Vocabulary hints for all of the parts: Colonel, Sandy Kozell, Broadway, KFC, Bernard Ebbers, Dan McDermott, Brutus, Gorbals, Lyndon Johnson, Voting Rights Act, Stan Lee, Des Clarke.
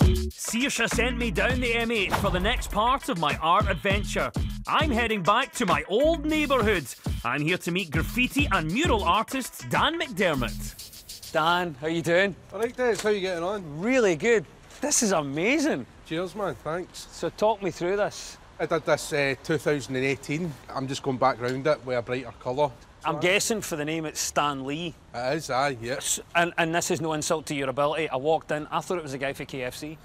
Saoirse sent me down the M8 for the next part of my art adventure. I'm heading back to my old neighbourhood. I'm here to meet graffiti and mural artist Dan McDermott. Dan, how you doing? All right, Des, how you getting on? Really good. This is amazing. Cheers, man, thanks. So talk me through this. I did this 2018. I'm just going back round it with a brighter colour. I'm guessing for the name it's Stan Lee. It is, aye, yes. And this is no insult to your ability. I walked in, I thought it was a guy for KFC.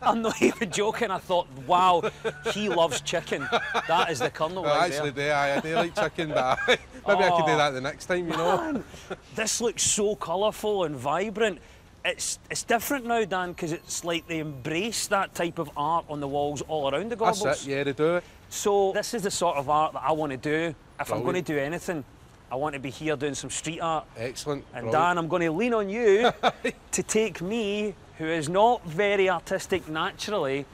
I'm not even joking. I thought, wow, he loves chicken. That is the Colonel right there. I actually do, aye. I do like chicken, but maybe I could do that the next time, you know. Man, this looks so colourful and vibrant. It's different now, Dan, because it's like they embrace that type of art on the walls all around the Gorbals. That's it, yeah, they do. So this is the sort of art that I want to do. If I'm going to do anything, I want to be here doing some street art. Excellent. And Dan, I'm going to lean on you to take me, who is not very artistic naturally,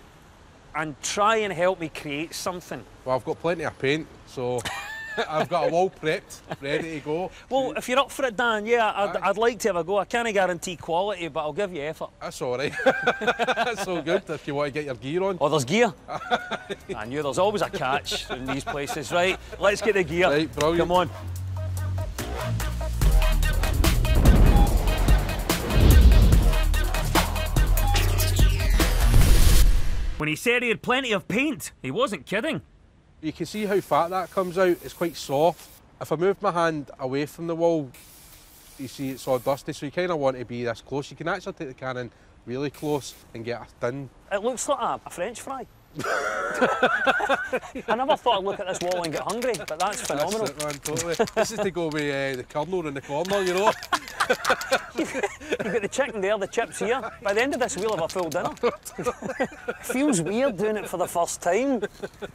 and try and help me create something. Well, I've got plenty of paint, so... I've got a wall prepped, ready to go. Well, if you're up for it, Dan, yeah, I'd like to have a go. I can't guarantee quality, but I'll give you effort. That's all right. That's all good if you want to get your gear on. Oh, there's gear? I knew there's always a catch in these places, right? Let's get the gear. Right, brilliant. Come on. When he said he had plenty of paint, he wasn't kidding. You can see how fat that comes out, it's quite soft. If I move my hand away from the wall, you see it's all dusty, so you kind of want to be this close. You can actually take the cannon really close and get a thin. It looks like a French fry. I never thought I'd look at this wall and get hungry, but that's phenomenal. That's it, man, totally. This is to go with the Colonel in the corner, you know. You've got the chicken there, the chips here. By the end of this, we'll have a full dinner. Feels weird doing it for the first time.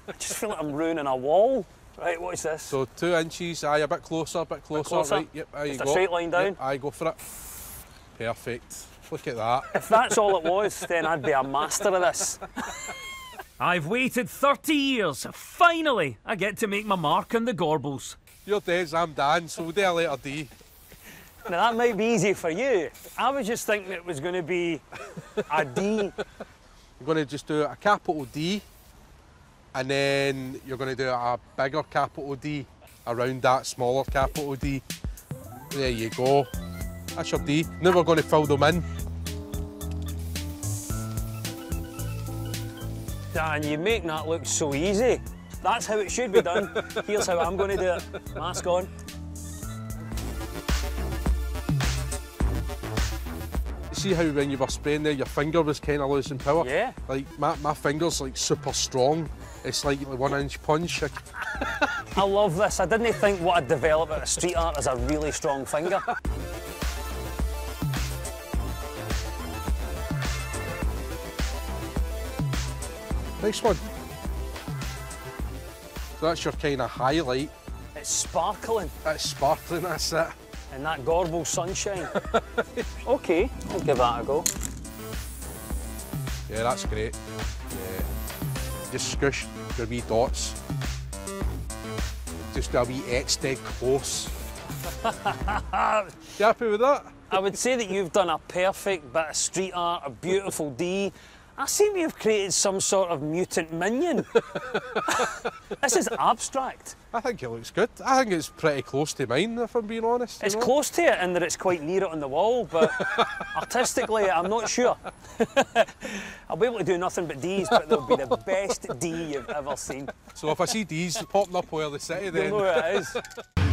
I just feel like I'm ruining a wall. Right, what is this? So 2 inches, aye, a bit closer, Right, yep, there you go. Just a straight line down? Yep, aye, go for it. Perfect. Look at that. If that's all it was, then I'd be a master of this. I've waited 30 years. Finally, I get to make my mark on the Gorbals. You're Des, I'm Dan, so we'll do a letter D. Now, that might be easy for you. I was just thinking it was going to be a D. You're going to just do a capital D, and then you're going to do a bigger capital D around that smaller capital D. There you go. That's your D. Now we're going to fill them in. Dan, you make that look so easy. That's how it should be done. Here's how I'm going to do it. Mask on. See how when you were spraying there, your finger was kind of losing power? Yeah. Like, my finger's like super strong. It's like a 1-inch punch. I love this. I didn't think what I'd develop out of street art is a really strong finger. Nice one. So that's your kind of highlight. It's sparkling. It's sparkling, that's it. And that Gorbal sunshine. OK, I'll give that a go. Yeah, that's great. Yeah. Just squish your wee dots. Just a wee etched close. You happy with that? I would say that you've done a perfect bit of street art, a beautiful D. I seem to have created some sort of mutant minion. This is abstract. I think it looks good. I think it's pretty close to mine, if I'm being honest. It's close to it in that it's quite near it on the wall, but artistically, I'm not sure. I'll be able to do nothing but D's, but they'll be the best D you've ever seen. So if I see D's popping up over the city, then... You know where it is.